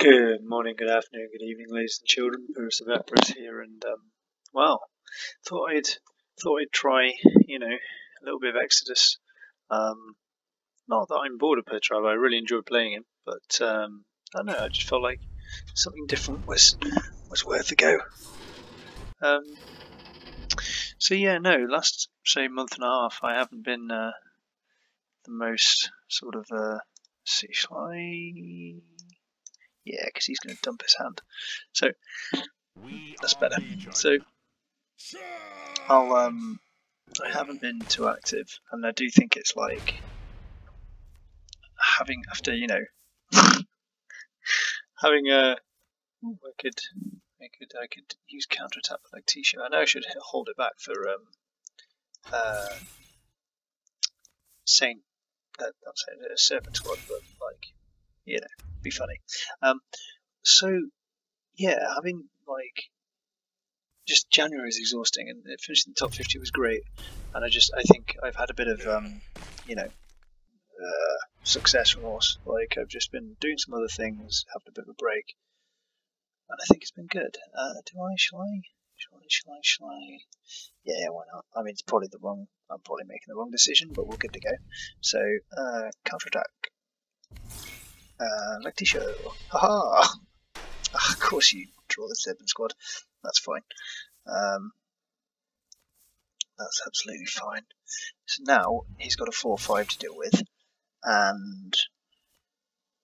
Good morning, good afternoon, good evening, ladies and children. Pyrrhus of Epirus here, and well, thought I'd try, you know, a little bit of Exodus. Not that I'm bored of Petrov, I really enjoy playing him, but I don't know, I just felt like something different was worth a go. So yeah, no, last say month and a half, I haven't been the most sort of sea fly. Yeah, because he's going to dump his hand. So, that's better. So, I haven't been too active, and I do think it's like having, after, you know, having a, ooh, I could use counter-attack with like T-shirt. I know I should hold it back for, not saying a serpent squad, but like, you know, be funny. So yeah, having like just January is exhausting, and finishing the top 50 was great. And I think I've had a bit of you know, success remorse. Like I've just been doing some other things, having a bit of a break, and I think it's been good. Shall I? Yeah, why not? I mean, it's probably the wrong. I'm probably making the wrong decision, but we're good to go. So counterattack. Like T-shirt. Haha! Of course you draw the Serpent Squad. That's fine. That's absolutely fine. So now he's got a 4-5 to deal with. And,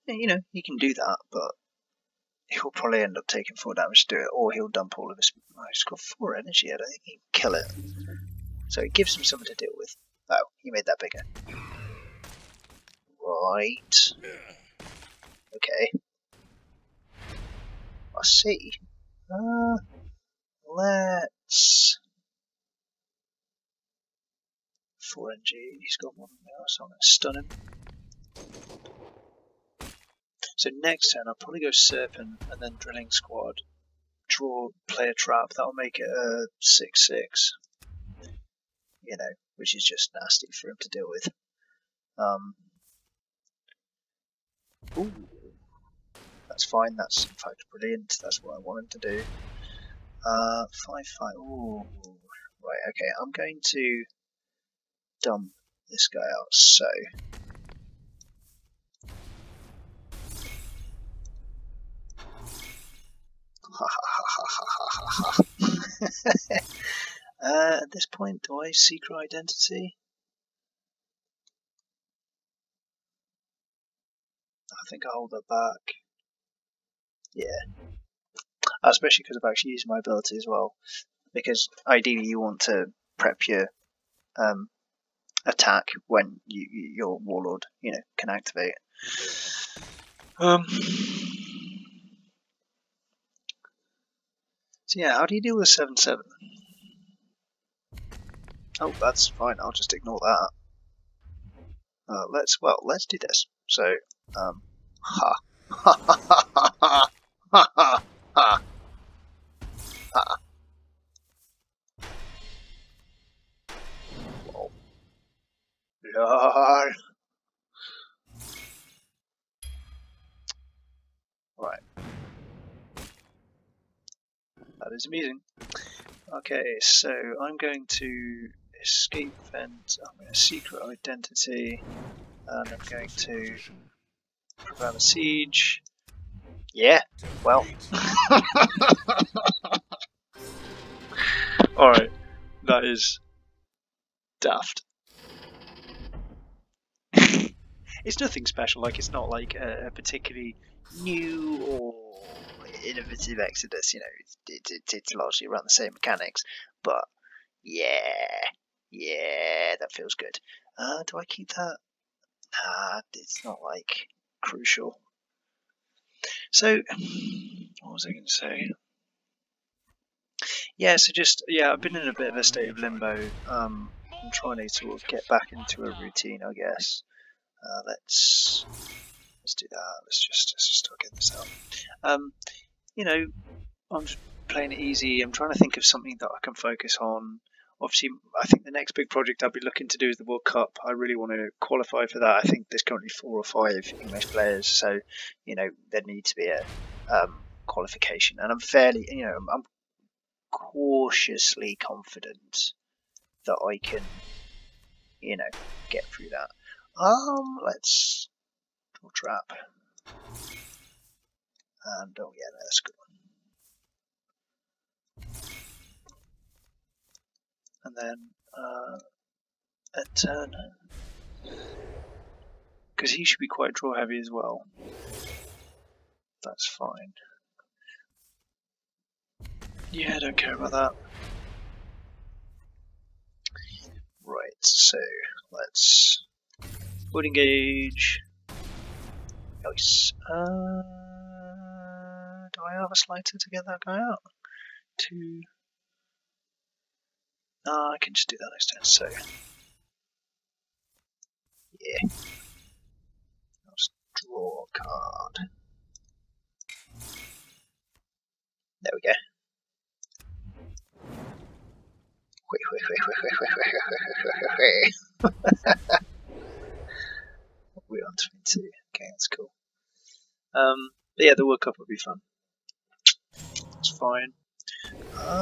you know, he can do that, but he'll probably end up taking 4 damage to do it, or he'll dump all of his... Oh, he's got 4 energy. I don't think he can kill it. So it gives him something to deal with. Oh, he made that bigger. Right... Okay. I see. Let's... 4 energy. He's got 1 now, so I'm going to stun him. So next turn, I'll probably go Serpent and then Drilling Squad. Draw, play a trap. That'll make it a 6/6. You know, which is just nasty for him to deal with. Ooh. That's fine, that's in fact brilliant, that's what I want him to do. 5/5, ooh, right, okay, I'm going to dump this guy out, so. At this point, do I secret identity? I think I'll hold that back. Yeah, especially because I've actually used my ability as well, because ideally you want to prep your attack when your warlord, you know, can activate. So yeah, how do you deal with 7/7? Oh, that's fine, I'll just ignore that. Let's do this. So, Whoa. Lol. Right. That is amazing. Okay, so I'm going to escape vent, I'm going to secret identity, and I'm going to prevent a siege. Yeah, well. Alright, that is daft. It's nothing special, like it's not like a particularly new or innovative Exodus, you know, it's largely around the same mechanics, but yeah, that feels good. Do I keep that? Nah, it's not like crucial. So, what was I going to say? Yeah, so just, yeah, I've been in a bit of a state of limbo. I'm trying to sort of get back into a routine, I guess. Let's do that. Let's just start getting this out. You know, I'm just playing it easy. I'm trying to think of something that I can focus on. Obviously, I think the next big project I'll be looking to do is the World Cup. I really want to qualify for that. I think there's currently 4 or 5 English players, so, you know, there needs to be a qualification. And I'm fairly, you know, I'm cautiously confident that I can, you know, get through that. Let's draw trap. And, oh yeah, that's a good one. And then a turn, because he should be quite draw heavy as well. That's fine. Yeah, don't care about that. Right, so let's wood engage. Nice. Do I have a slider to get that guy out? Two. I can just do that next turn, so yeah. I'll just draw a card. There we go. We're on 22. Okay, that's cool. But yeah, the World Cup will be fun. That's fine.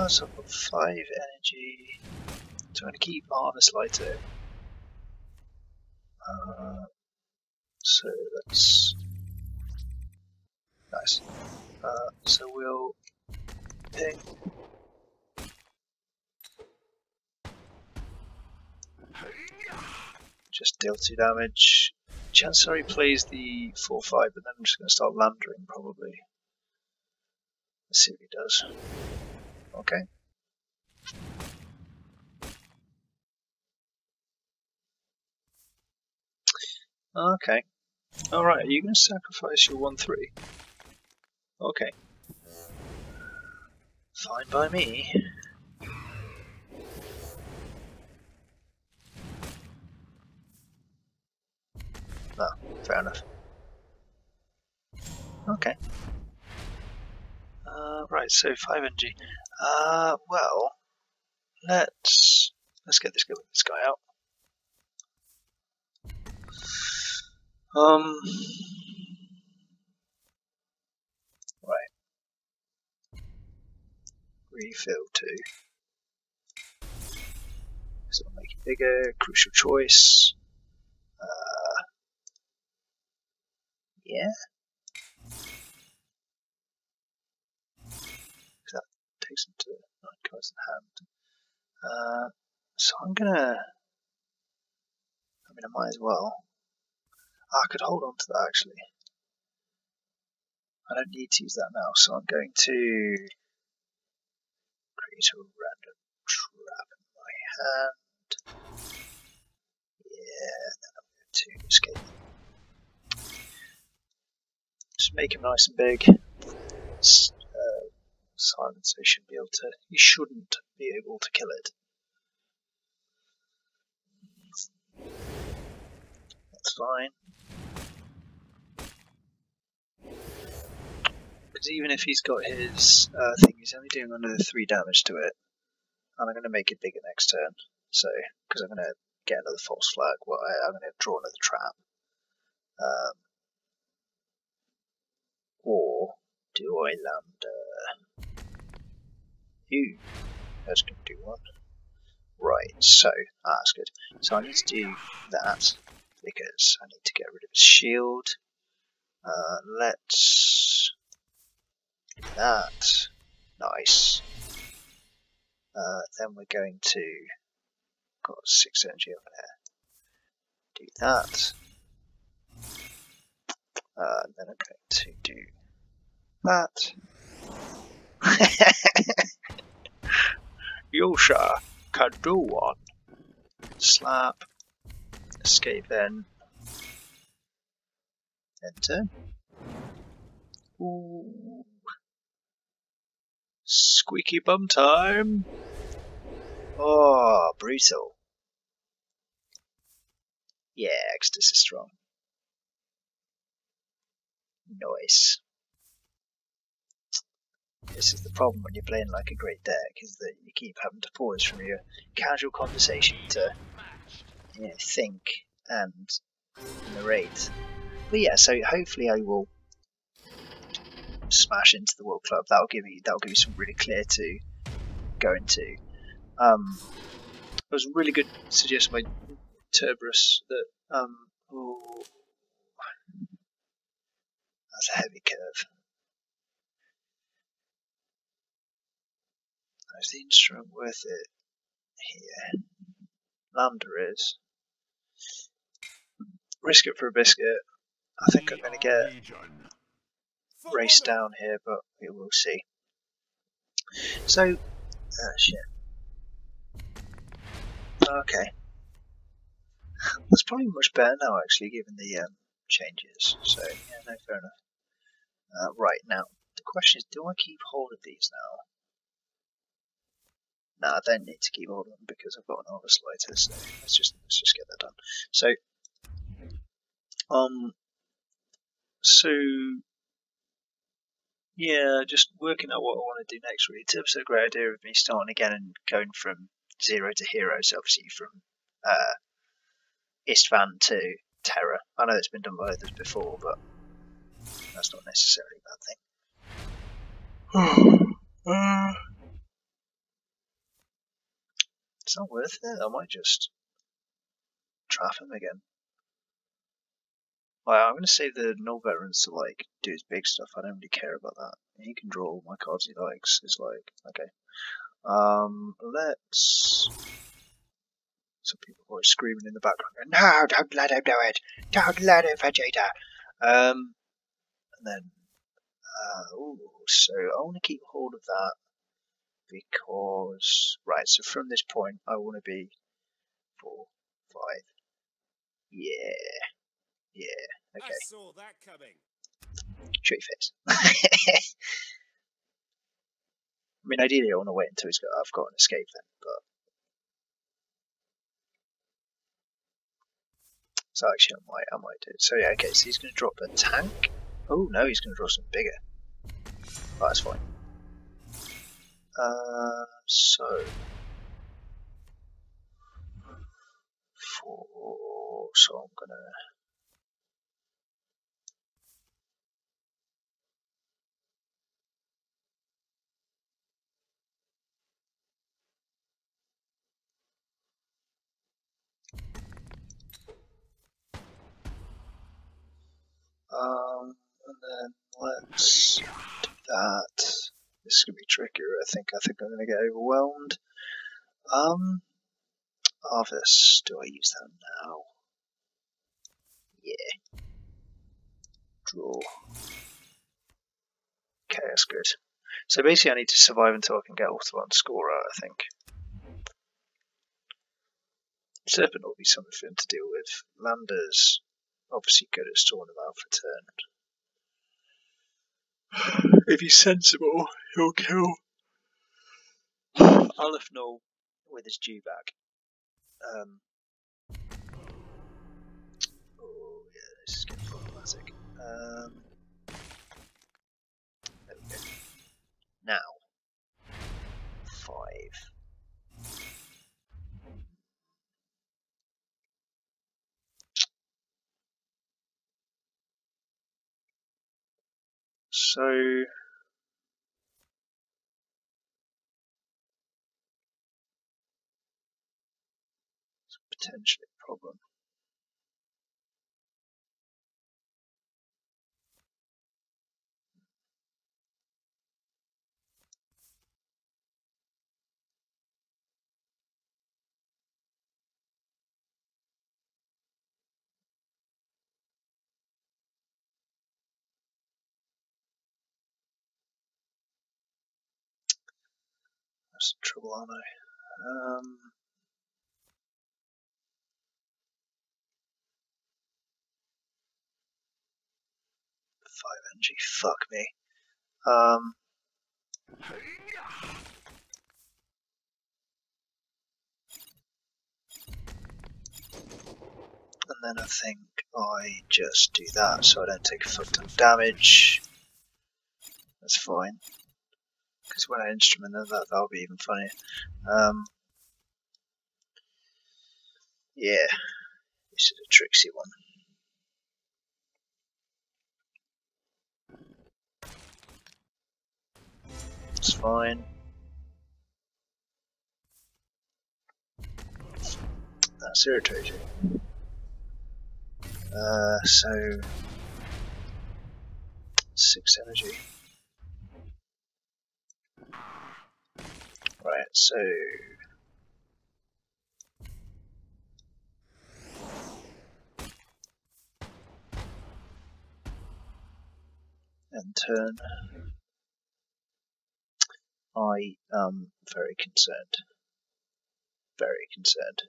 So I've got 5 energy. So I'm going to keep Harvest Lighter. So that's nice. So we'll ping. Just deal 2 damage. Chancery plays the 4-5, but then I'm just going to start landering probably. Let's see what he does. Okay. Okay. Alright, are you going to sacrifice your 1-3? Okay. Fine by me. No, fair enough. Okay. Right, so 5 energy. Well, let's get this guy out. Right. Refill 2. So I'll make it bigger. Crucial choice. Yeah. That takes him to 9 cards in hand. So I'm gonna. I mean, I might as well. I could hold on to that actually. I don't need to use that now, so I'm going to create a random trap in my hand. Yeah, and then I'm going to escape. Just make him nice and big. Silence. They shouldn't be able to. You shouldn't be able to kill it. That's fine. Because even if he's got his thing, he's only doing another 3 damage to it. And I'm going to make it bigger next turn. So, because I'm going to get another false flag. Well, I'm going to draw another trap. Or do I land? You. That's going to do one. Right, so that's good. So I need to do that because I need to get rid of his shield. Let's do that. Nice. Then we're going to. Got 6 energy over there. Do that. And then I'm going to do that. Yosha can do one. Slap. Escape then. Enter. Ooh. Squeaky bum time. Oh, brutal. Yeah, Exodus is strong. Nice. This is the problem when you're playing like a great deck, is that you keep having to pause from your casual conversation to, you know, think and narrate. But yeah, so hopefully I will smash into the World Club. That'll give me some really clear to go into. There was a really good suggestion by Turberus that oh, that's a heavy curve. Is the instrument worth it here? Lambda is. Risk it for a biscuit. I think I'm going to get raced down here, but we will see. So, shit. Okay. That's probably much better now, actually, given the changes. So, yeah, no, fair enough. Right, now, the question is, do I keep hold of these now? No, I don't need to keep hold of them because I've got an Horus lighter, so let's just get that done. So, yeah, just working out what I want to do next really. It's a great idea of me starting again and going from zero to hero, so obviously from Istvan to Terra. I know it's been done by others before, but that's not necessarily a bad thing. It's not worth it. I might just trap him again. Well, I'm going to save the null veterans to like do his big stuff. I don't really care about that. He can draw all my cards he likes. It's like, okay. Let's. Some people are screaming in the background. No, don't let him do it. Don't let him, Vegeta. And then, ooh, so I want to keep hold of that. Because, right, so from this point, I want to be 4, 5. Yeah. Yeah. Okay. I saw that coming. True fit. I mean, ideally, I want to wait until he's got, I've got an escape then, but. So, actually, I might do it. So, yeah, okay, so he's going to drop a tank. Oh, no, he's going to draw something bigger. Oh, that's fine. So 4, so I'm gonna and then let's do that. This is going to be trickier, I think I'm going to get overwhelmed. Harvest, do I use that now? Yeah. Draw. Okay, that's good. So basically I need to survive until I can get Autobahn Scorer, I think. Serpent will be something for him to deal with. Lander's obviously good at storing them out for turn. If he's sensible, he'll kill Aleph Null with his Jew back. Oh yeah, this is getting problematic. There we go. Now 5. So, it's potentially a problem. That's the trouble, aren't I? Five energy, fuck me. And then I think I just do that so I don't take a fuck ton of damage. That's fine. because when I instrument them, that'll be even funnier. Yeah, this is a tricksy one. It's fine. That's irritating. So 6 energy. Right, so and turn. I am very concerned. Very concerned.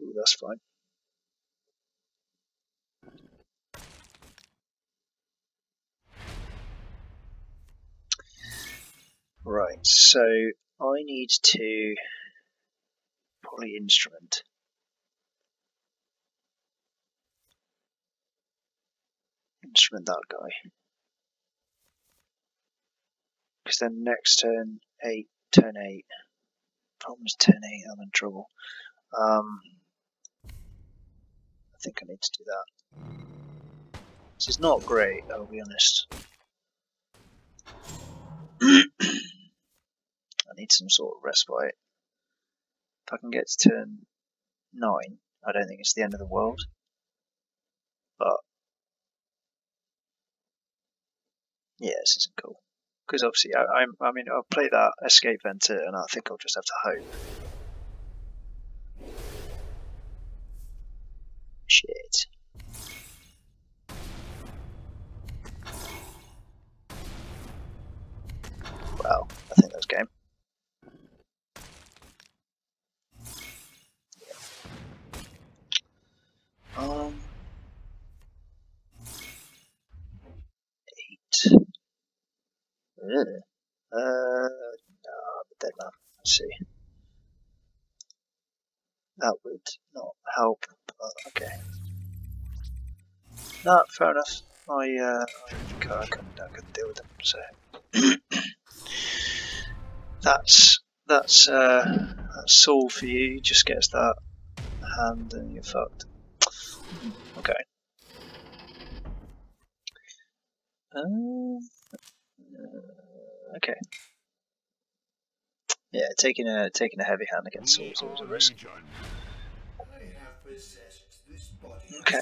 Ooh, that's fine. Right, so I need to poly instrument. Instrument that guy. Because then next turn, turn 8. Problem's turn 8, I'm in trouble. I think I need to do that. This is not great, I'll be honest. I need some sort of respite. If I can get to turn 9, I don't think it's the end of the world. But yeah, this isn't cool. Because obviously, I mean, I'll play that escape venter, and I think I'll just have to hope. Shit. Well, I think that's game. Yeah. 8. No, but then let's see. That would not help. Okay. No, fair enough. I couldn't deal with them, so that's all for you. You just gets that hand and you're fucked. Okay. Okay. Yeah, taking a heavy hand against all sorts of risk. Okay.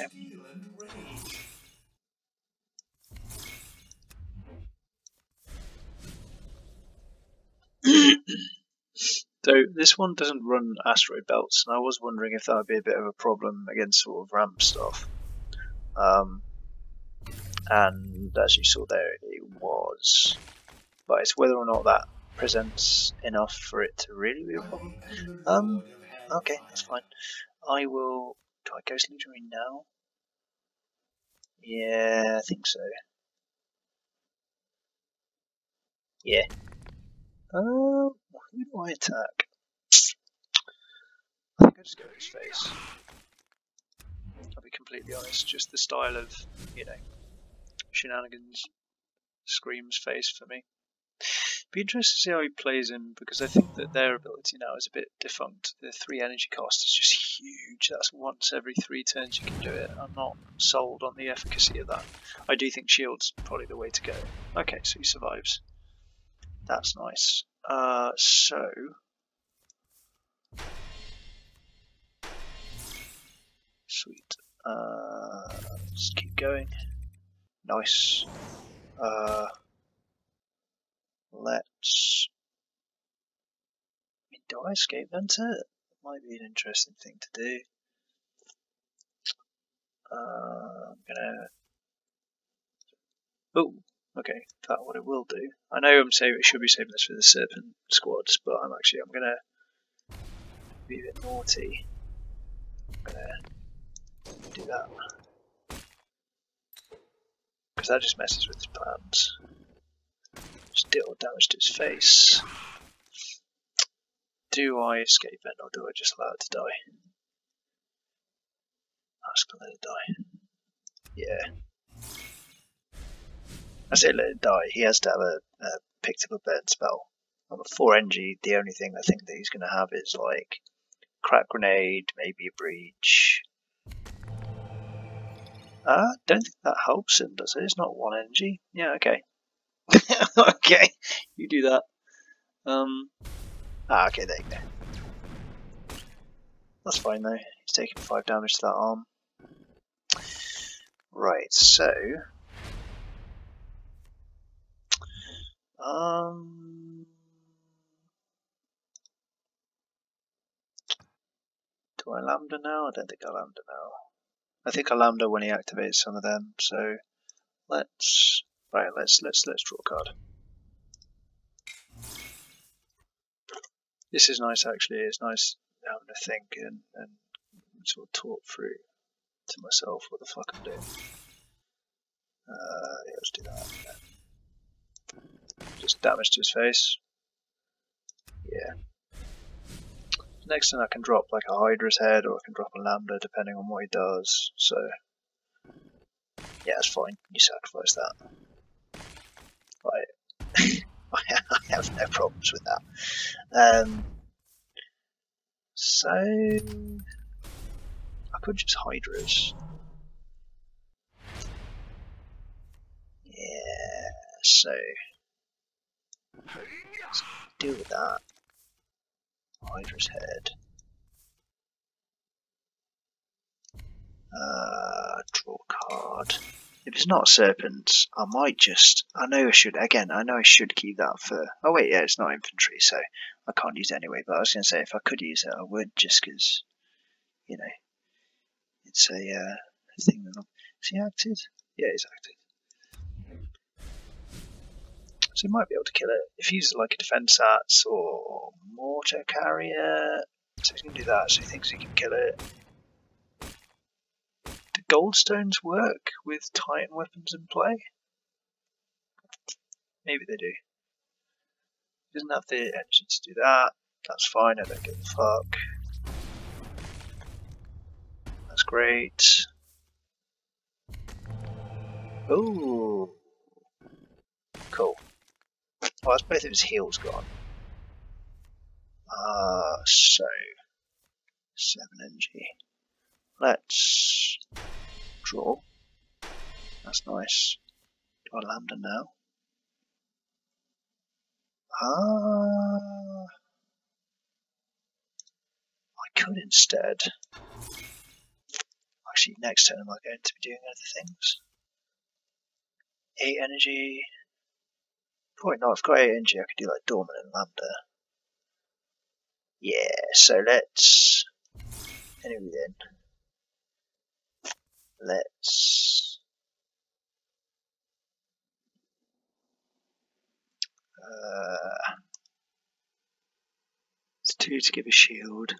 So this one doesn't run asteroid belts, and I was wondering if that would be a bit of a problem against sort of ramp stuff. And as you saw there, it was. But it's whether or not that presents enough for it to really be a problem. Okay, that's fine. I will. Do I Ghost Legionary now? Yeah, I think so. Yeah. Who do I attack? I think I just go to his face. I'll be completely honest, just the style of, you know, shenanigans screams face for me. Be interested to see how he plays him, because I think that their ability now is a bit defunct. The 3 energy cost is just huge. That's once every 3 turns you can do it. I'm not sold on the efficacy of that. I do think shield's probably the way to go. Okay, so he survives. That's nice. So sweet. Let's keep going. Nice. Let's. I mean, do I escape enter? Might be an interesting thing to do. I'm gonna. Oh, okay. That's what it will do. I know I'm saving. Should be saving this for the serpent squads, but I'm gonna be a bit naughty. I'm gonna do that because that just messes with his plans. Just deal damage to his face. Do I escape then, or do I just allow it to die? just gonna let it die. Yeah. I say let it die. He has to have a picked up a better spell. On the 4NG, the only thing I think that he's gonna have is like crack grenade, maybe a breach. I don't think that helps him, does it? It's not 1NG. Yeah, okay. Okay, you do that. Okay, there you go. That's fine though. He's taking 5 damage to that arm. Right, so do I lambda now? I don't think I lambda now. I think I lambda when he activates some of them. So let's draw a card. This is nice actually, it's nice having to think and sort of talk through to myself what the fuck I'm doing. Yeah, let's do that. Just damage to his face. Yeah. Next thing I can drop like a Hydra's head or I can drop a Lambda depending on what he does, so yeah, it's fine, you sacrifice that. Right. I have no problems with that. So I could just Hydras. Yeah, so let's deal with that. Hydra's head. Draw card. If it's not serpents, I might just. I know I should keep that for. Oh wait, yeah, it's not infantry, so I can't use it anyway. But I was gonna say if I could use it, I would just because, you know, it's a thing that. Is he acted? Yeah, he's acted. So he might be able to kill it if he's like a defense arts or mortar carrier. So he's gonna do that. So he thinks he can kill it. Goldstones work with Titan weapons in play? Maybe they do. He doesn't have the energy to do that. That's fine, I don't give a fuck. That's great. Ooh. Cool. Oh, that's both of his heals gone. So 7NG. Let's draw. That's nice. Do I lambda now? I could instead. Actually, next turn am I going to be doing other things? 8NG. Probably not. I've got 8NG. I could do like dormant and lambda. Yeah. So let's. Anyway then. Let's it's 2 to give a shield.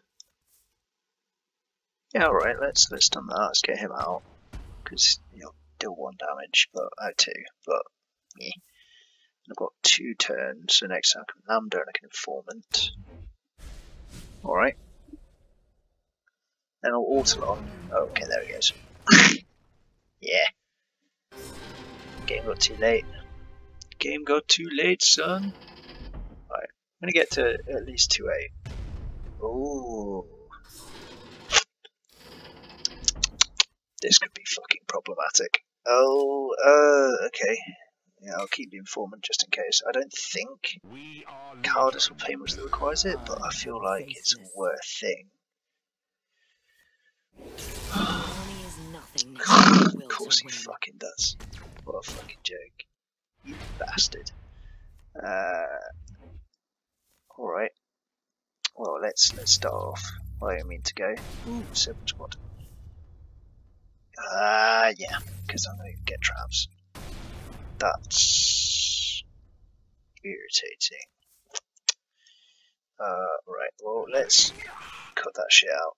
Yeah, all right. Let's done that. Let's get him out because he'll deal 1 damage, but 2. But yeah. I've got 2 turns. So next time I can lambda and I can informant. All right. Then I'll autolon. Oh, okay, there he goes. Yeah. Game got too late. Game got too late, son. Alright, I'm gonna get to at least 2-8. Ooh. This could be fucking problematic. Oh, okay. Yeah, I'll keep the informant just in case. I don't think Callidus will play much that requires it, but I feel like it's worth thing. Of course he fucking does. What a fucking joke. You bastard. Alright. Well, let's start off. I don't mean to go. Ooh, 7 squad. Yeah, because I'm going to get traps. That's irritating. Right, well, let's cut that shit out.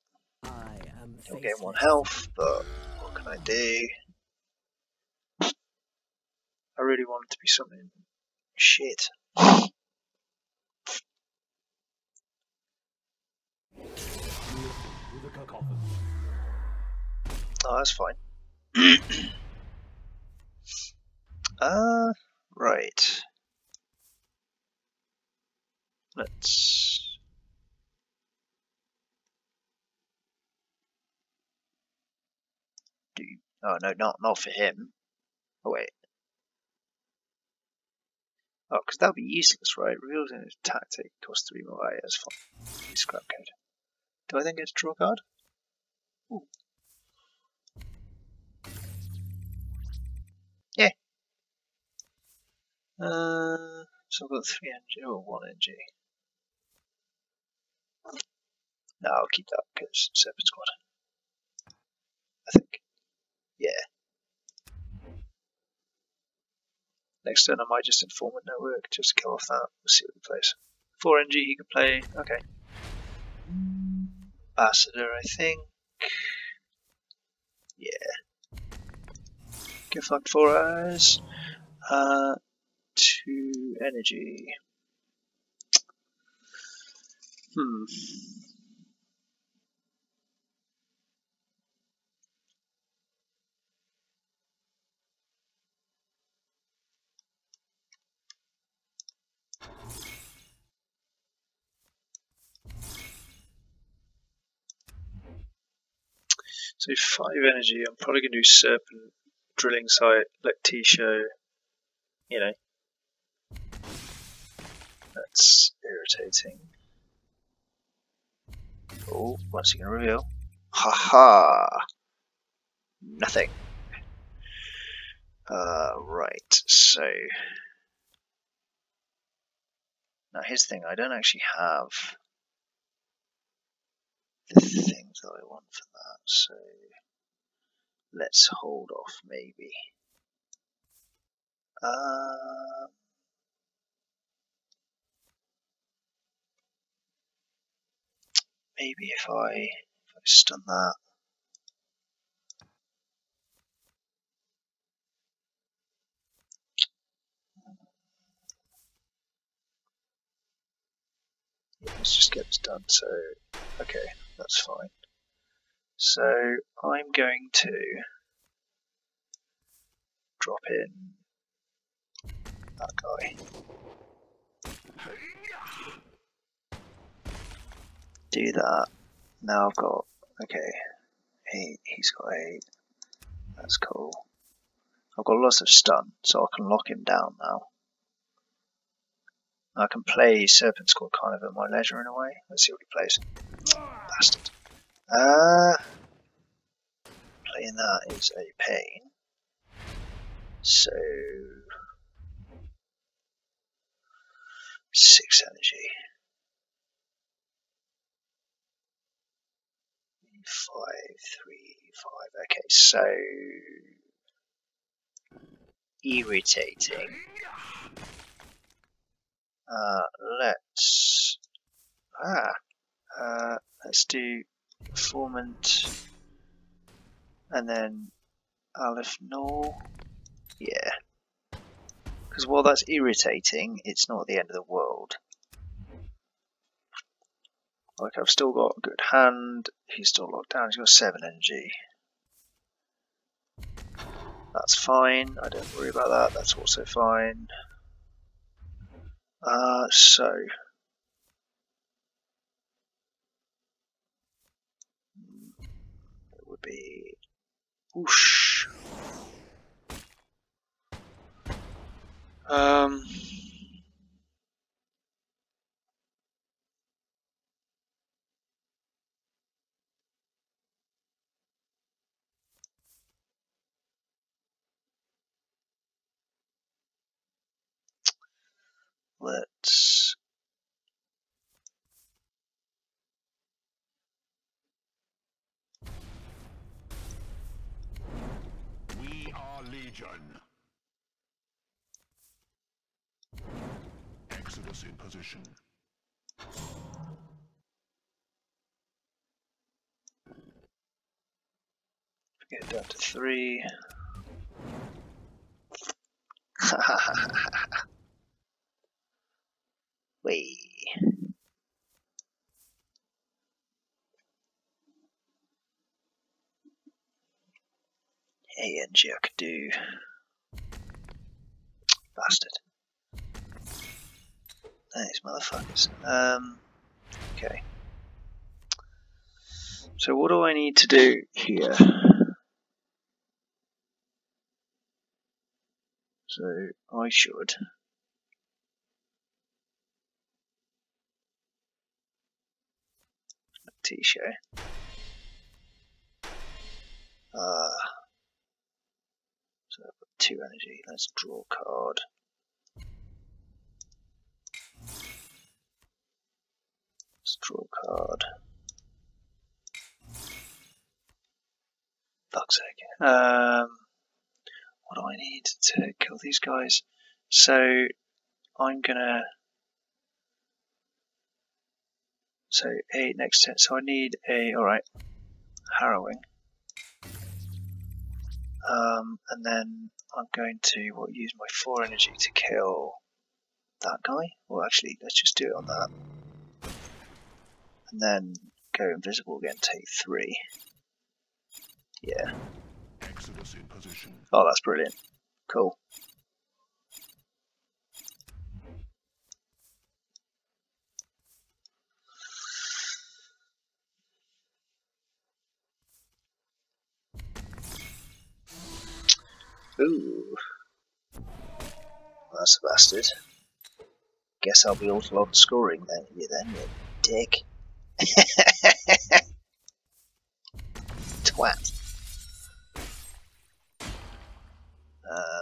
He'll gain 1 health, but what can I do? I really want it to be something shit. No, that's fine. Right. Let's... do... Oh, no, not for him. Oh, wait. Oh, because that would be useless, right? Reveals in his tactic, costs 3 more. Right, that's fine. Scrap code. Do I then get to draw a card? Ooh. Yeah. So I've got 3 energy, or 1 energy. No, I'll keep that because Serpent Squad. I think. Yeah. Next turn I might just inform with no work, just to kill off that. We'll see what he plays. 4 energy he can play, okay. Ambassador, I think. Yeah. Get fucked, 4 eyes. 2 energy. So 5 energy, I'm probably going to do Serpent, Drilling Site, Lectitia, you know. That's irritating. Oh, what's he going to reveal? Haha! Nothing. Right, so... Now here's the thing, I don't actually have the things that I want for that, so let's hold off maybe. Maybe if I stun that. Yeah, let's just get this done, so okay, that's fine. So I'm going to drop in that guy. Do that. Now I've got, okay, he's got 8. That's cool. I've got lots of stun, so I can lock him down now. I can play Serpent Squad kind of at my leisure in a way. Let's see what he plays. Bastard. Playing that is a pain. So... 6 energy. 5, 3, 5. Okay, so irritating. Let's let's do Informant and then Aleph Null. Yeah, because while that's irritating, it's not the end of the world. Like, I've still got a good hand, he's still locked down, he's got 7 energy. That's fine, I don't worry about that, that's also fine. So... it would be... whoosh! Let's We are Legion. Exodus in position. Get it down to 3. Way. ANG I could do. Bastard. These motherfuckers. Okay. So what do I need to do here? So I should. T-shirt. So I've got 2 energy. Let's draw a card. Let's draw a card. Fuck's sake. What do I need to kill these guys? So I'm gonna. So 8 next turn. So I need a harrowing. And then I'm going to use my 4 energy to kill that guy. Well, actually, let's just do it on that, and then go invisible again. Take 3. Yeah. Exodus in position. Oh, that's brilliant. Cool. Ooh, that's a bastard. Guess I'll be awful on scoring then, you dick. Twat.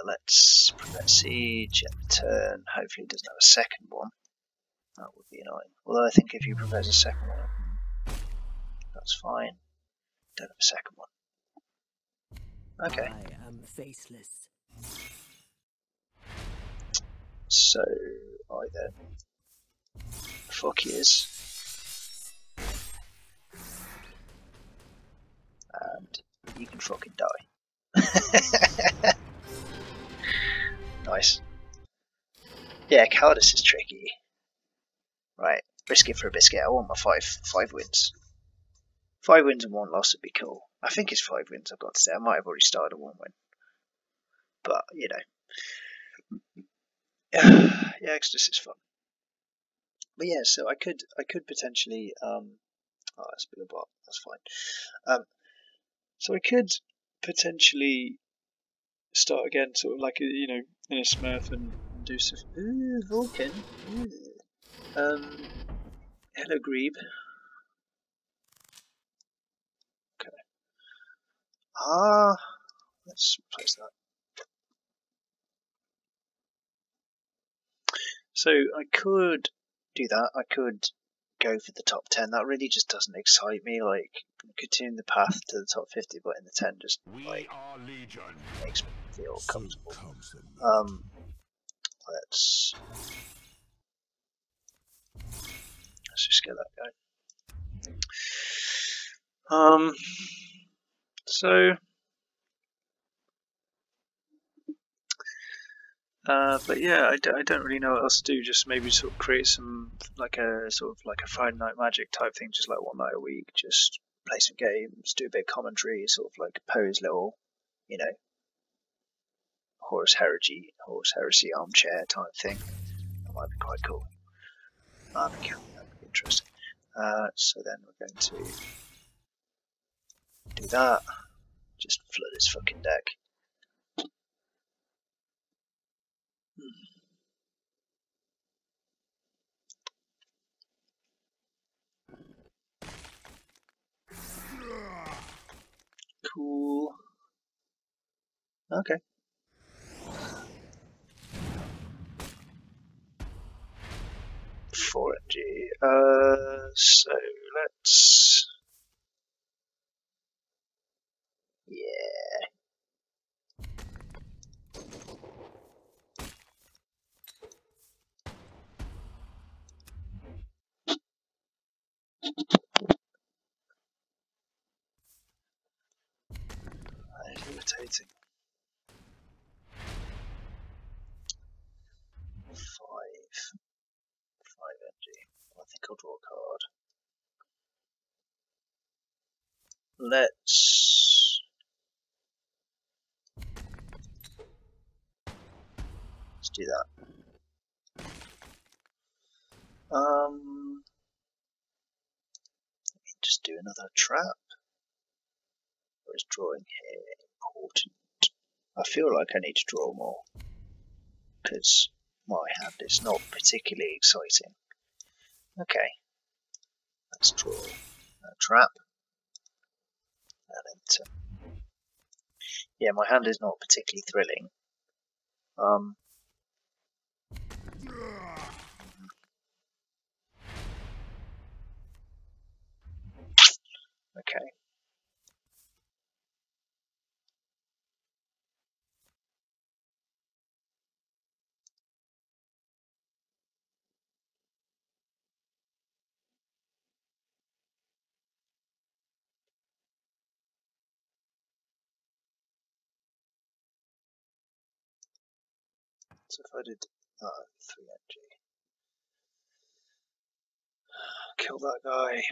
Let's prevent siege at the turn. Hopefully, it doesn't have a second one. That would be annoying. Although I think if you propose a second one, that's fine. Don't have a second one. Okay. I am faceless. So I then fuck yes. And you can fucking die. Nice. Yeah, Callidus is tricky. Right, risk it for a biscuit. I want my five wins. 5 wins and 1 loss would be cool. I think it's 5 wins, I've got to say. I might have already started a 1 win. But, you know. Yeah, Exodus is fun. But yeah, so I could potentially... oh, that's a bit of a bot. That's fine. So I could potentially start again, sort of like, you know, in a smurf and do some... Ooh, Vulcan. Ooh. Hello, Griebe. Let's replace that. So I could do that. I could go for the top 10. That really just doesn't excite me. Like, continuing the path to the top 50, but in the 10 just like makes me feel comfortable. Let's just get that going. But yeah, I don't really know what else to do. Just maybe sort of create some, like a sort of like a Friday Night Magic type thing, just like 1 night a week, just play some games, do a bit of commentary, sort of like pose little, you know, Horus Heresy armchair type thing. That might be quite cool. That would be interesting. So then we're going to do that. Just flood this fucking deck. Cool. Okay. For energy. So let's. Yeah. That is irritating. 5 energy. I think I'll draw a card. Let's do that. Let me just do another trap. What is drawing here important? I feel like I need to draw more, because my hand is not particularly exciting. Okay, let's draw a trap. And enter. Yeah, my hand is not particularly thrilling. Okay. So if I did that, 3NG. Kill that guy.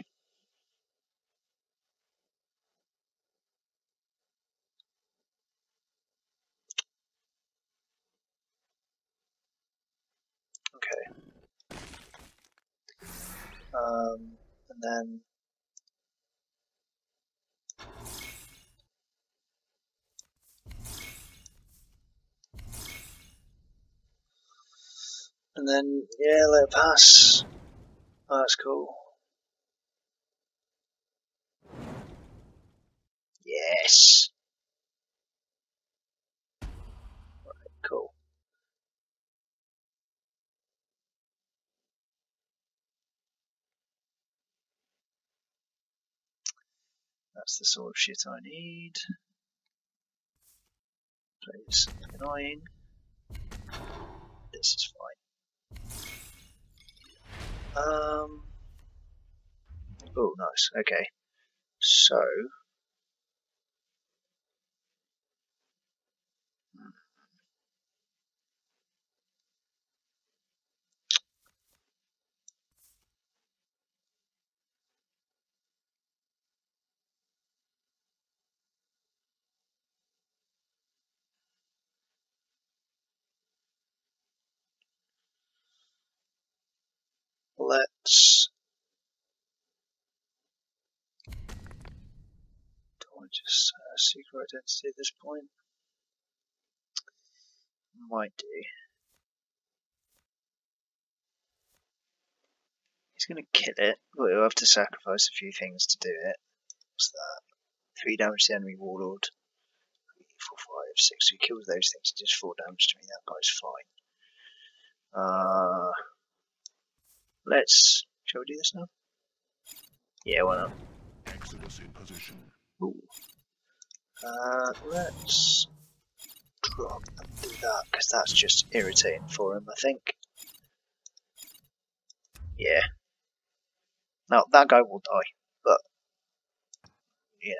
Okay. And then yeah, let it pass. Oh, that's cool. Yes. Right, cool. That's the sort of shit I need. Please, annoying. This is fine. Oh, nice. Okay. So. Let's. Don't want to just secret identity at this point. Might do. He's going to kill it, but he'll have to sacrifice a few things to do it. What's that? 3 damage to the enemy warlord. 3, 4, 5, 6. He kills those things, he does 4 damage to me. That guy's fine. Let's. Shall we do this now? Yeah, why not? Exodus in position. Ooh. Let's drop and do that because that's just irritating for him, I think. Yeah. Now that guy will die, but you know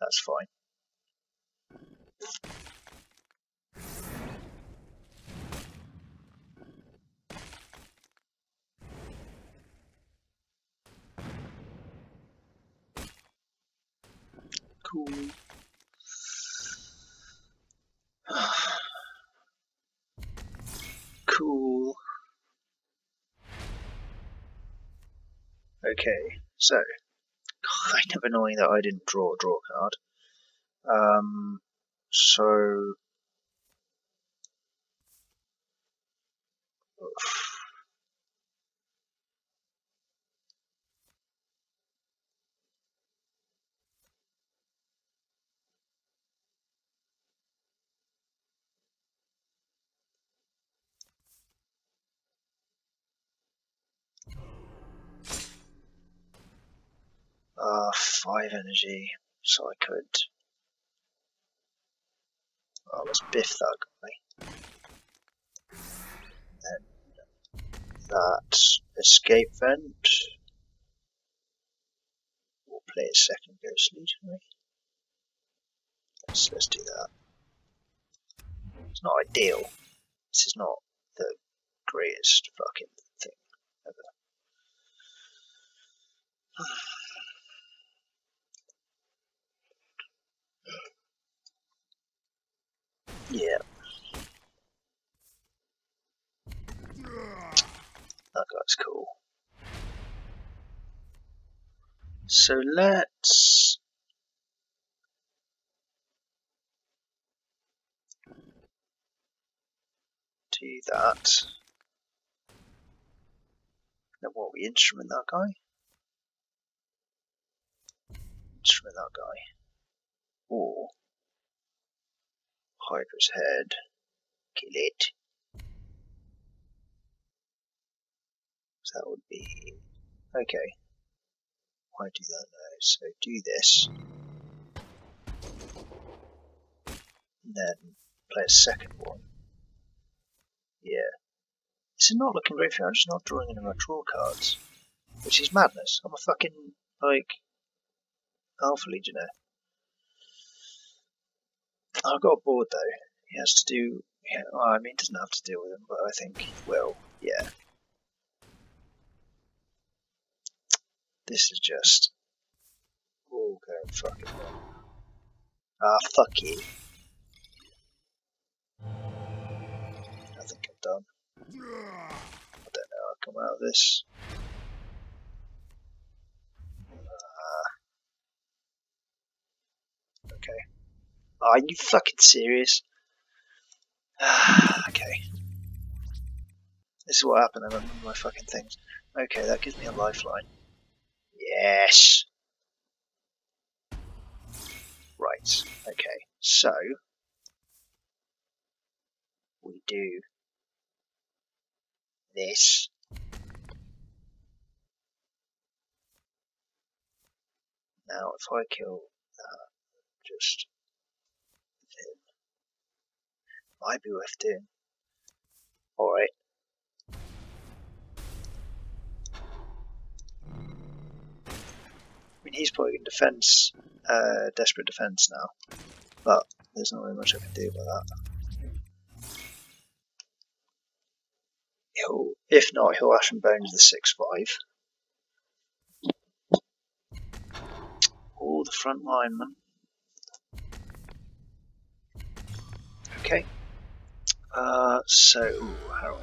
that's fine. Cool. Cool. Okay, so kind of annoying that I didn't draw a draw card. So oof. Ah, 5 energy, so I could. Oh, let's biff that guy. Then that escape vent. We'll play a second Ghost Legionary. Let's do that. It's not ideal. This is not the greatest fucking thing ever. Yeah. that's cool. So let's... do that. Now what, we instrument that guy? Instrument that guy. Or... Hydra's head. Kill it. So that would be... okay. Why do that now? So do this. And then play a second one. Yeah. This is not looking very fair, I'm just not drawing any of my draw cards. Which is madness. I'm a fucking, like, Alpha Legionnaire. I've got a board though. He has to do... yeah, well, I mean, he doesn't have to deal with him, but I think he will. Yeah. This is just... oh, go fucking wrong. Ah, fuck you. I think I'm done. I don't know how I'll come out of this. Okay. Are you fucking serious? Okay. This is what happened, I remember my fucking things. Okay, that gives me a lifeline. Yes! Right, okay, so... we do... this. Now if I kill that, just... him. Might be worth doing. Alright. I mean, he's probably in defense, desperate defense now, but there's not really much I can do about that. He'll, if not, he'll ash and bones the 6-5. All the front linemen. Okay. So, ooh, Harold.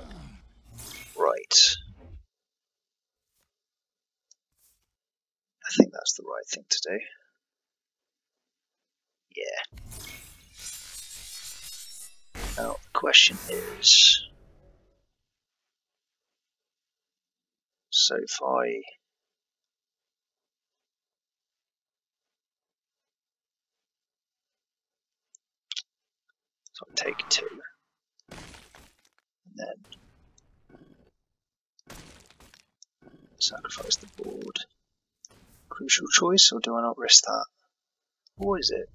Right. I think that's the right thing to do. Yeah. Now, the question is... so if I... so I take two. And then... sacrifice the board. Crucial choice, or do I not risk that? Or is it?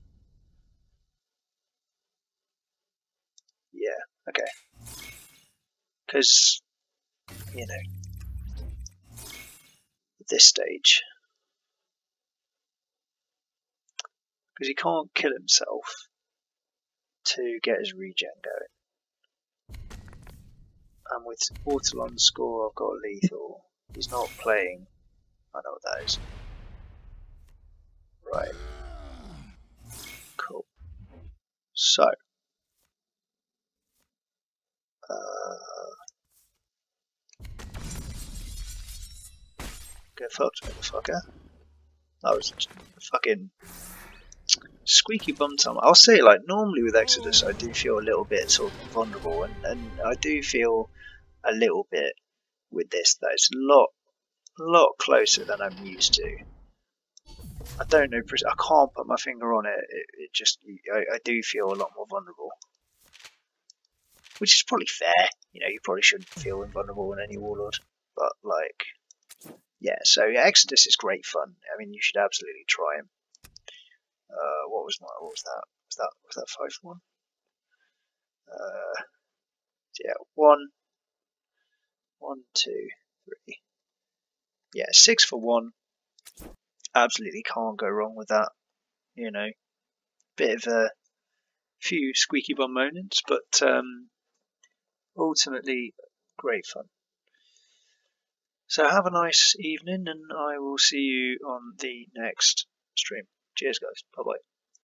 Yeah, okay. Because, you know, at this stage, because he can't kill himself to get his regen going. And with Ortolan score, I've got a lethal. He's not playing. I know what that is. Right. Cool. So. Get fucked, motherfucker. That was a fucking squeaky bum time. I'll say, like, normally with Exodus, I do feel a little bit sort of vulnerable, and I do feel a little bit with this that it's a lot closer than I'm used to. I don't know, I can't put my finger on it, it just, I do feel a lot more vulnerable. Which is probably fair, you know, you probably shouldn't feel invulnerable in any warlord, but like, yeah, so yeah, Exodus is great fun, I mean, you should absolutely try him. What was that 5-1? Yeah, 1, 2, 3, yeah, 6 for 1. Absolutely can't go wrong with that, you know. Bit of a few squeaky bum moments, but ultimately great fun. So have a nice evening, and I will see you on the next stream. Cheers, guys. Bye bye.